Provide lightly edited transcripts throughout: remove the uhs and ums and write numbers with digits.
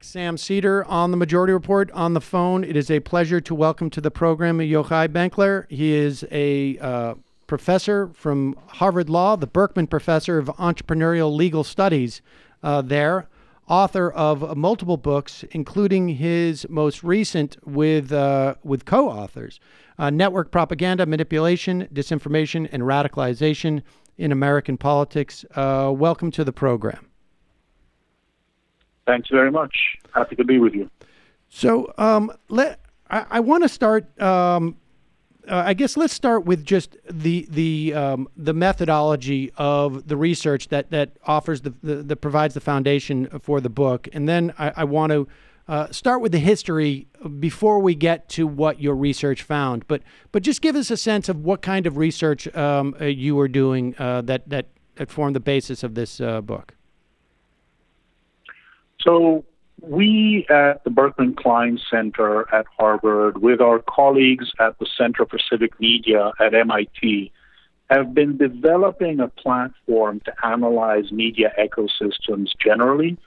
Sam Seder on the Majority Report on the phone. It is a pleasure to welcome to the program Yochai Benkler. He is a professor from Harvard Law, the Berkman Professor of Entrepreneurial Legal Studies there, author of multiple books, including his most recent with co-authors, Network Propaganda, Manipulation, Disinformation, and Radicalization in American Politics. Welcome to the program. Thanks very much. Happy to be with you. So I want to start, I guess let's start with just the methodology of the research that offers that provides the foundation for the book. And then I want to start with the history before we get to what your research found. But just give us a sense of what kind of research you were doing that formed the basis of this book. So we at the Berkman Klein Center at Harvard, with our colleagues at the Center for Civic Media at MIT, have been developing a platform to analyze media ecosystems generally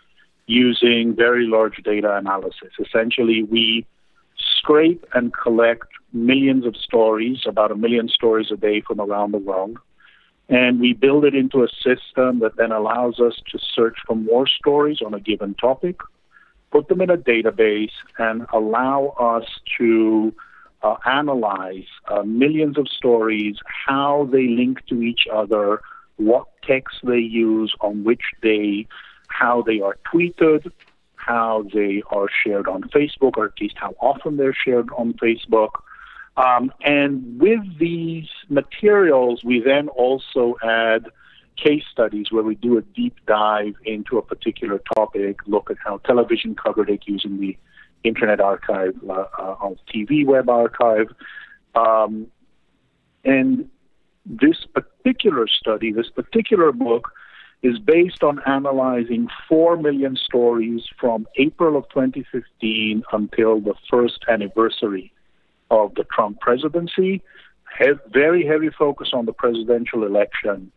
using very large data analysis. Essentially, we scrape and collect millions of stories, about 1 million stories a day from around the world. And we build it into a system that then allows us to search for more stories on a given topic, put them in a database, and allow us to analyze millions of stories, how they link to each other, what texts they use, on which day, how they are tweeted, how they are shared on Facebook, or at least how often they're shared on Facebook. And with these materials, we then also add case studies where we do a deep dive into a particular topic, look at how television covered it using the Internet Archive, TV Web Archive. And this particular study, this particular book, is based on analyzing 4 million stories from April of 2015 until the first anniversary of the Trump presidency, very heavy focus on the presidential election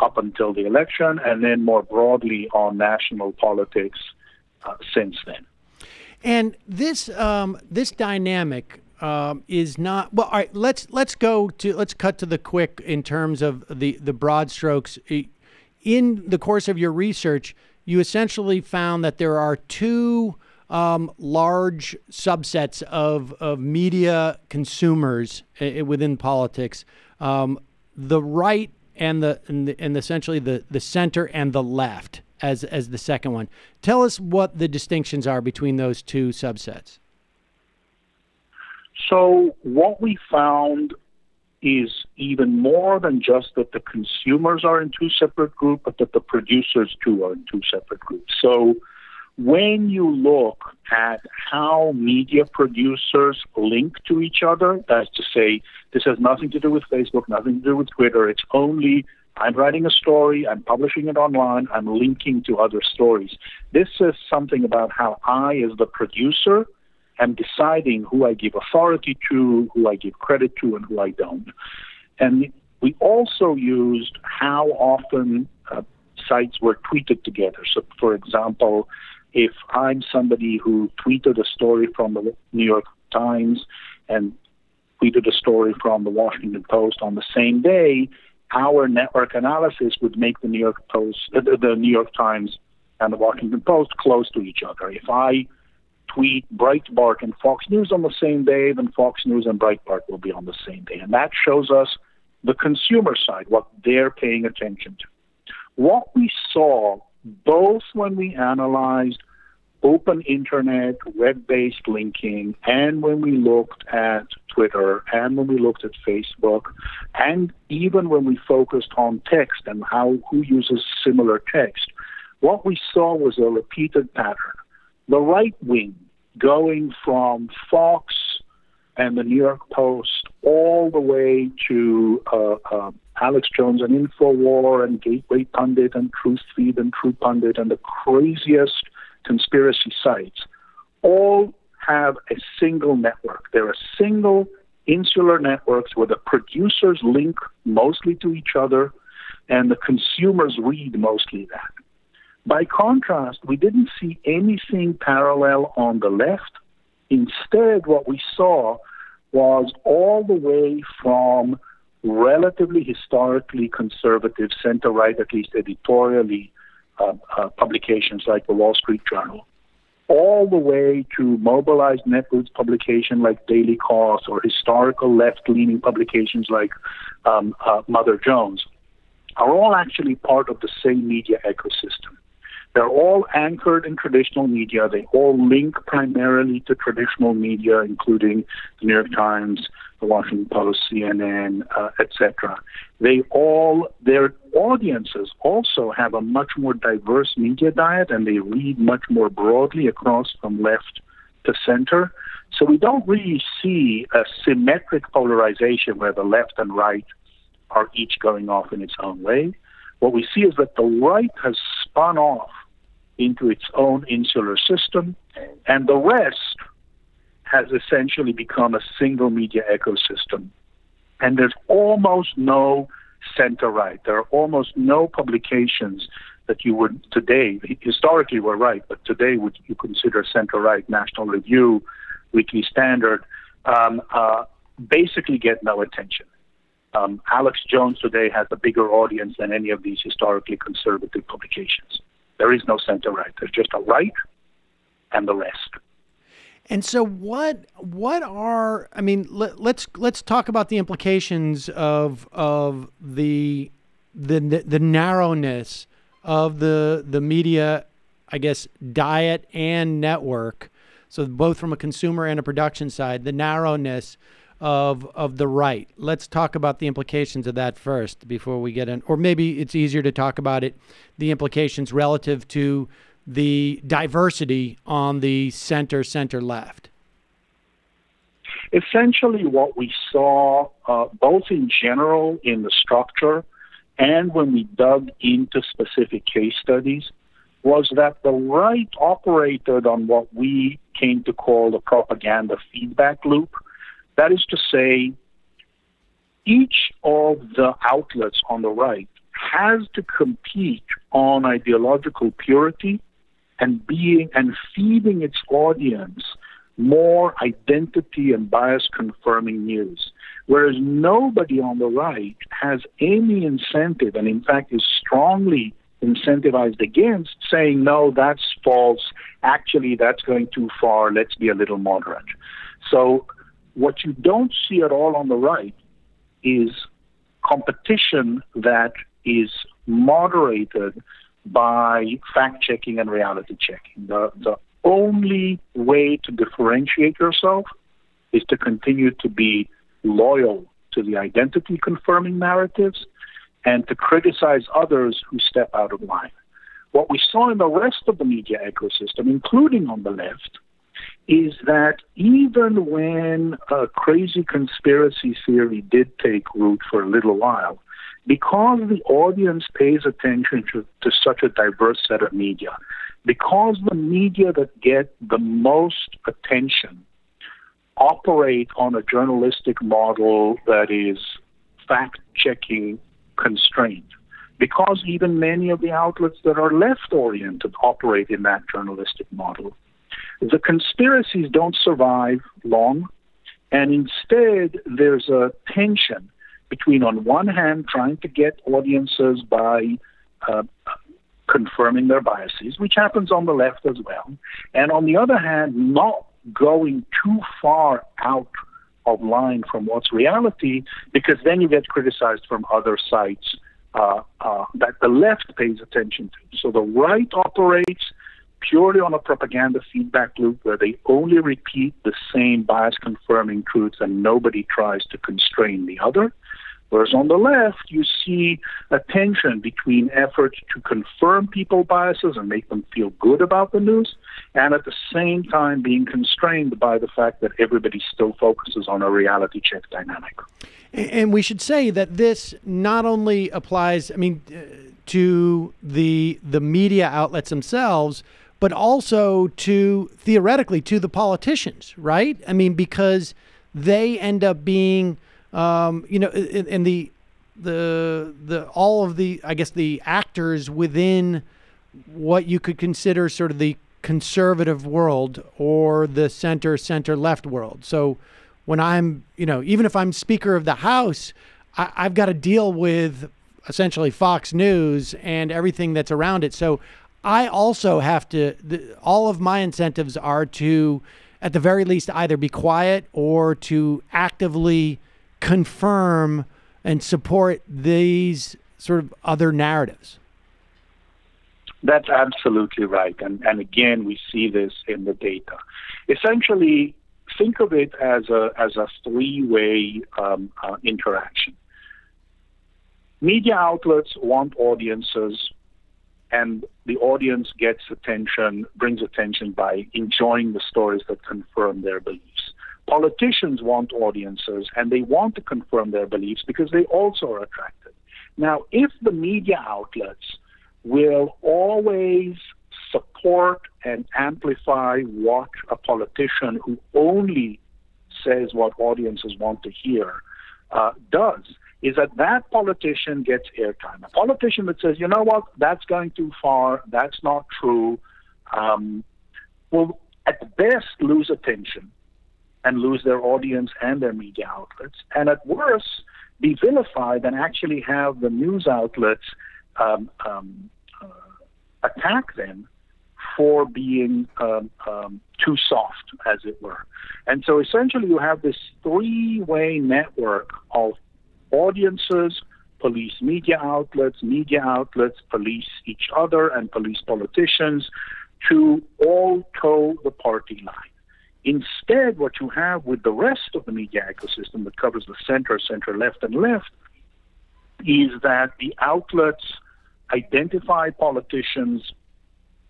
up until the election, and then more broadly on national politics since then. And this this dynamic is not well. All right, let's cut to the quick in terms of the broad strokes. In the course of your research, you essentially found that there are two large subsets of media consumers within politics, the right and essentially the center and the left as the second one. Tell us what the distinctions are between those two subsets. So what we found is even more than just that the consumers are in two separate groups, but that the producers too are in two separate groups. So when you look at how media producers link to each other, that's to say, this has nothing to do with Facebook, nothing to do with Twitter. It's only, I'm writing a story, I'm publishing it online, I'm linking to other stories. This is something about how I, as the producer, am deciding who I give authority to, who I give credit to, and who I don't. And we also used how often sites were tweeted together. So, for example, if I'm somebody who tweeted a story from the New York Times and tweeted a story from the Washington Post on the same day, our network analysis would make the New York Times and the Washington Post close to each other. If I tweet Breitbart and Fox News on the same day, then Fox News and Breitbart will be on the same day. And that shows us the consumer side, what they're paying attention to. What we saw, both when we analyzed open internet, web-based linking, and when we looked at Twitter, and when we looked at Facebook, and even when we focused on text and who uses similar text, what we saw was a repeated pattern. The right wing going from Fox and the New York Post all the way to Alex Jones and Infowars and Gateway Pundit and Truthfeed and True Pundit and the craziest conspiracy sites all have a single network. They're a single insular networks where the producers link mostly to each other and the consumers read mostly that. By contrast, we didn't see anything parallel on the left. Instead, what we saw was all the way from relatively historically conservative center-right, at least editorially, publications like the Wall Street Journal, all the way to mobilized networks publication like Daily Kos or historical left-leaning publications like Mother Jones, are all actually part of the same media ecosystem. They're all anchored in traditional media. They all link primarily to traditional media, including the New York Times, the Washington Post, CNN, etc. Their audiences also have a much more diverse media diet, and they read much more broadly across from left to center. So we don't really see a symmetric polarization where the left and right are each going off in its own way. What we see is that the right has spun off into its own insular system, and the rest has essentially become a single media ecosystem. And there's almost no center-right. There are almost no publications that you would today, historically were right, but today would you consider center-right. National Review, Weekly Standard, basically get no attention. Alex Jones today has a bigger audience than any of these historically conservative publications. There is no center-right. There's just a right and the rest. And so what are, I mean, let's talk about the implications of the narrowness of the media, I guess, diet and network. So both from a consumer and a production side, the narrowness of the right. Let's talk about the implications of that first before we get in, or maybe it's easier to talk about it, the implications relative to the diversity on the center left. Essentially what we saw both in general in the structure and when we dug into specific case studies was that the right operated on what we came to call the propaganda feedback loop. That is to say, each of the outlets on the right has to compete on ideological purity and feeding its audience more identity and bias-confirming news, whereas nobody on the right has any incentive, and in fact is strongly incentivized against saying, no, that's false, actually that's going too far, let's be a little moderate. So what you don't see at all on the right is competition that is moderated by fact-checking and reality-checking. The only way to differentiate yourself is to continue to be loyal to the identity-confirming narratives and to criticize others who step out of line. What we saw in the rest of the media ecosystem, including on the left, is that even when a crazy conspiracy theory did take root for a little while, because the audience pays attention to such a diverse set of media, because the media that get the most attention operate on a journalistic model that is fact-checking constrained, because even many of the outlets that are left-oriented operate in that journalistic model, the conspiracies don't survive long, and instead there's a tension between, on one hand, trying to get audiences by confirming their biases, which happens on the left as well, and on the other hand, not going too far out of line from what's reality, because then you get criticized from other sites that the left pays attention to. So the right operates purely on a propaganda feedback loop where they only repeat the same bias-confirming truths and nobody tries to constrain the other. Whereas on the left, you see a tension between efforts to confirm people's biases and make them feel good about the news, and at the same time being constrained by the fact that everybody still focuses on a reality check dynamic. And we should say that this not only applies, I mean, to the media outlets themselves, but also to, theoretically, to the politicians, right? I mean, because they end up being and all of the, I guess, the actors within what you could consider sort of the conservative world or the center-left world. So when I'm, you know, even if I'm Speaker of the House, I've got to deal with essentially Fox News and everything that's around it. So I also have to, all of my incentives are to, at the very least, either be quiet or to actively confirm and support these sort of other narratives. That's absolutely right. And again, we see this in the data. Essentially, think of it as a three-way interaction. Media outlets want audiences, and the audience gets attention, brings attention by enjoying the stories that confirm their beliefs. Politicians want audiences, and they want to confirm their beliefs because they also are attracted. Now, if the media outlets will always support and amplify what a politician who only says what audiences want to hear does, is that politician gets airtime. A politician that says, you know what, that's going too far, that's not true, will at best lose attention and lose their audience and their media outlets, and at worst be vilified and actually have the news outlets attack them for being too soft, as it were. And so essentially you have this three-way network of audiences, police media outlets police each other, and police politicians to all toe the party line. Instead, what you have with the rest of the media ecosystem that covers the center, center-left, and left is that the outlets identify politicians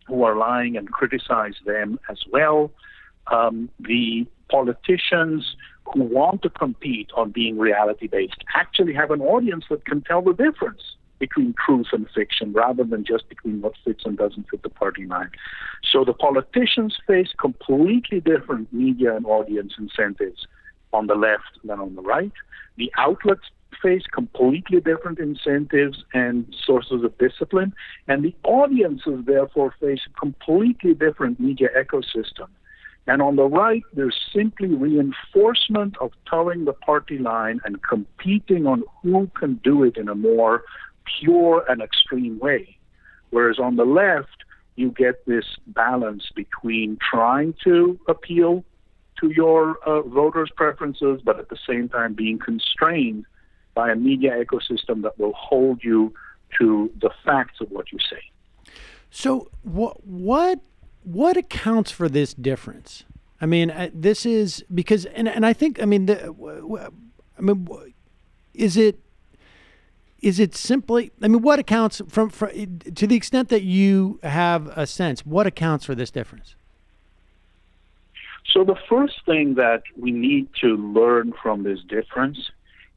who are lying and criticize them as well. The politicians who want to compete on being reality-based actually have an audience that can tell the difference between truth and fiction rather than just between what fits and doesn't fit the party line. So the politicians face completely different media and audience incentives on the left than on the right. The outlets face completely different incentives and sources of discipline, and the audiences therefore face a completely different media ecosystem. And on the right, there's simply reinforcement of towing the party line and competing on who can do it in a more pure and extreme way. Whereas on the left, you get this balance between trying to appeal to your voters' preferences, but at the same time being constrained by a media ecosystem that will hold you to the facts of what you say. So what accounts for this difference? I mean, this is because, and I think, I mean, is it simply, I mean, what accounts from to the extent that you have a sense, what accounts for this difference? So the first thing that we need to learn from this difference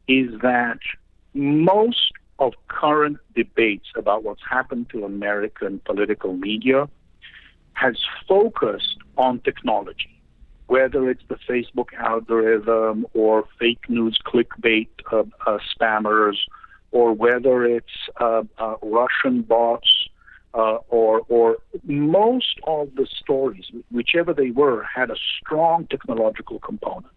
is that most of current debates about what's happened to American political media has focused on technology, whether it's the Facebook algorithm or fake news clickbait spammers, or whether it's Russian bots, or most of the stories, whichever they were, had a strong technological component.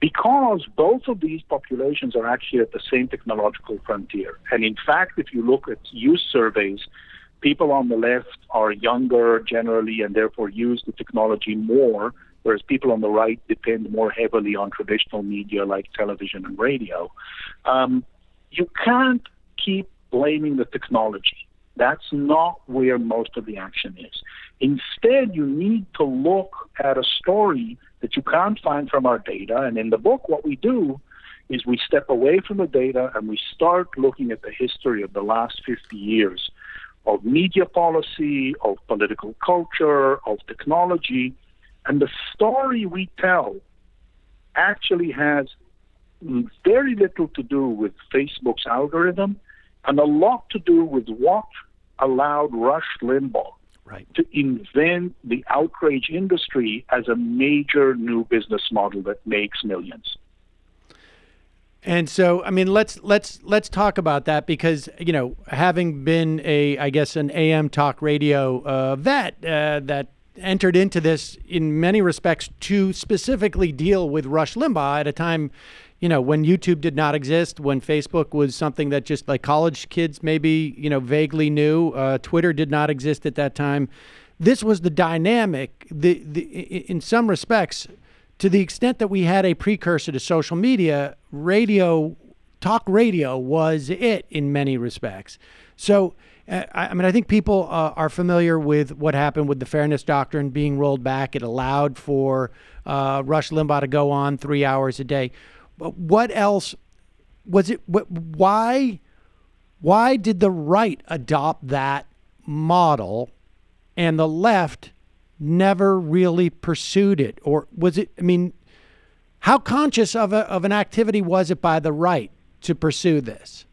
Because both of these populations are actually at the same technological frontier. And in fact, if you look at youth surveys, people on the left are younger generally and therefore use the technology more, whereas people on the right depend more heavily on traditional media like television and radio. You can't keep blaming the technology. That's not where most of the action is. Instead, you need to look at a story that you can't find from our data. And in the book, what we do is we step away from the data and we start looking at the history of the last 50 years of media policy, of political culture, of technology. And the story we tell actually has very little to do with Facebook's algorithm and a lot to do with what allowed Rush Limbaugh to invent the outrage industry as a major new business model that makes millions. And so, I mean, let's talk about that, because, you know, having been a, I guess, an AM talk radio vet that entered into this in many respects to specifically deal with Rush Limbaugh at a time, you know, when YouTube did not exist, when Facebook was something that just like college kids maybe, you know, vaguely knew. Twitter did not exist at that time. This was the dynamic, the in some respects, to the extent that we had a precursor to social media, radio, talk radio was it in many respects. So, I mean, I think people are familiar with what happened with the Fairness Doctrine being rolled back. It allowed for Rush Limbaugh to go on 3 hours a day. What else was it? Why did the right adopt that model and the left never really pursued it? Or was it, I mean, how conscious of an activity was it by the right to pursue this?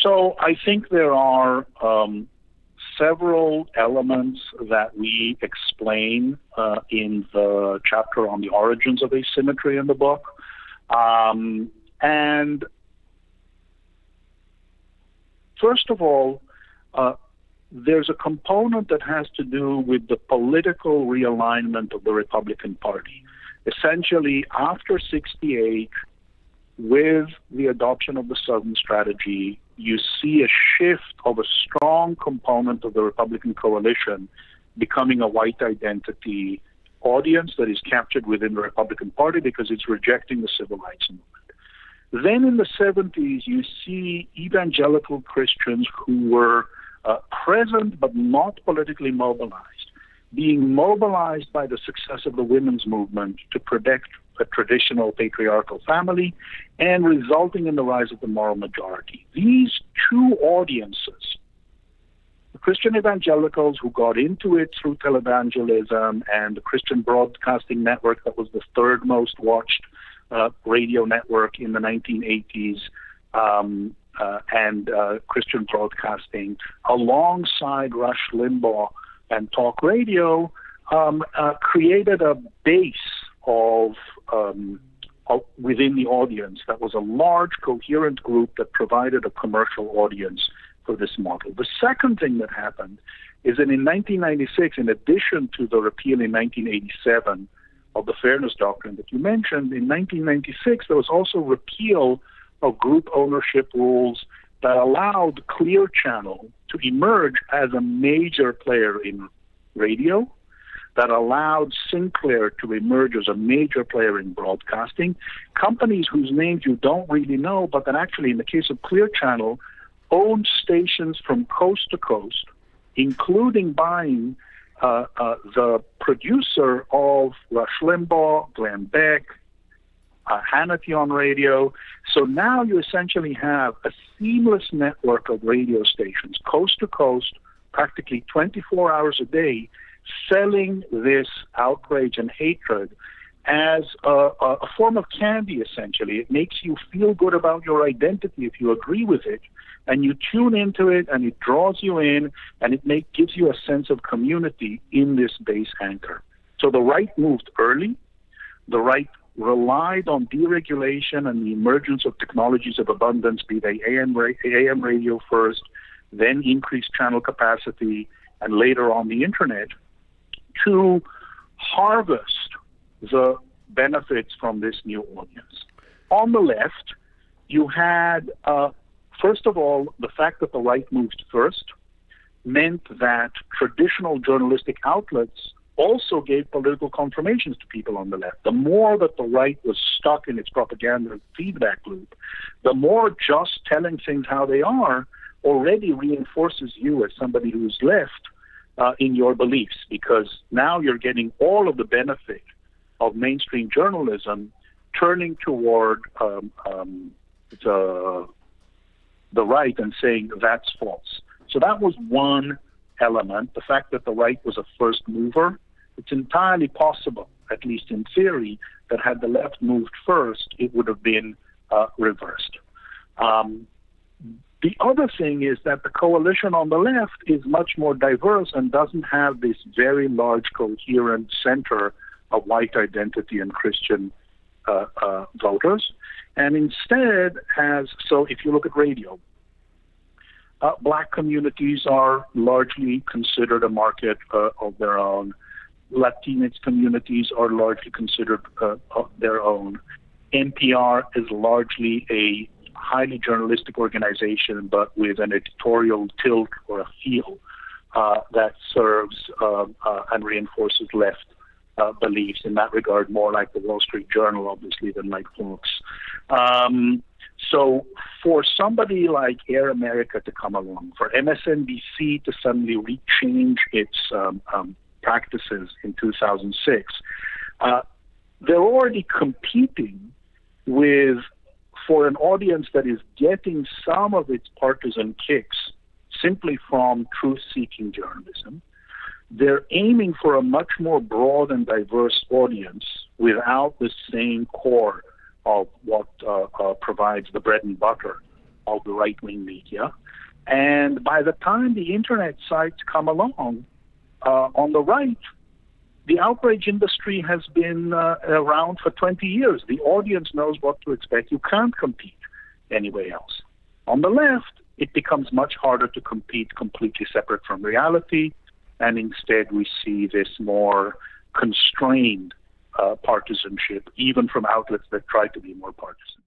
So I think there are several elements that we explain in the chapter on the origins of asymmetry in the book. And first of all, there's a component that has to do with the political realignment of the Republican Party. Essentially, after 1968, with the adoption of the Southern strategy, you see a shift of a strong component of the Republican coalition becoming a white identity audience that is captured within the Republican Party because it's rejecting the civil rights movement. Then in the 70s, you see evangelical Christians who were present but not politically mobilized, being mobilized by the success of the women's movement to protect a traditional patriarchal family, and resulting in the rise of the moral majority. These two audiences, the Christian evangelicals who got into it through televangelism and the Christian Broadcasting Network, that was the third most watched radio network in the 1980s, and Christian Broadcasting, alongside Rush Limbaugh and talk radio, created a base of within the audience that was a large coherent group that provided a commercial audience for this model. The second thing that happened is that in 1996, in addition to the repeal in 1987 of the Fairness Doctrine that you mentioned, in 1996 there was also repeal of group ownership rules that allowed Clear Channel to emerge as a major player in radio, that allowed Sinclair to emerge as a major player in broadcasting, companies whose names you don't really know, but that actually, in the case of Clear Channel, owned stations from coast to coast, including buying the producer of Rush Limbaugh, Glenn Beck, Hannity on radio. So now you essentially have a seamless network of radio stations, coast to coast, practically 24 hours a day, selling this outrage and hatred as a form of candy, essentially. It makes you feel good about your identity if you agree with it, and you tune into it, and it draws you in, and it gives you a sense of community in this base anchor. So the right moved early. The right relied on deregulation and the emergence of technologies of abundance, be they AM radio first, then increased channel capacity, and later on the Internet, to harvest the benefits from this new audience. On the left, you had, first of all, the fact that the right moved first meant that traditional journalistic outlets also gave political confirmations to people on the left. The more that the right was stuck in its propaganda feedback loop, the more just telling things how they are already reinforces you as somebody who's left in your beliefs, because now you're getting all of the benefit of mainstream journalism turning toward the right and saying that's false. So that was one element, the fact that the right was a first mover. It's entirely possible, at least in theory, that had the left moved first, it would have been reversed. The other thing is that the coalition on the left is much more diverse and doesn't have this very large coherent center of white identity and Christian voters, and instead has, so if you look at radio, black communities are largely considered a market of their own. Latinx communities are largely considered of their own. NPR is largely a highly journalistic organization, but with an editorial tilt or a feel that serves and reinforces left beliefs in that regard, more like the Wall Street Journal, obviously, than like Fox. So for somebody like Air America to come along, for MSNBC to suddenly rechange its practices in 2006, they're already competing with, for an audience that is getting some of its partisan kicks simply from truth-seeking journalism. They're aiming for a much more broad and diverse audience without the same core of what provides the bread and butter of the right-wing media. And by the time the internet sites come along, on the right, the outrage industry has been around for 20 years. The audience knows what to expect. You can't compete anyway else. On the left, it becomes much harder to compete completely separate from reality, and instead we see this more constrained partisanship, even from outlets that try to be more partisan.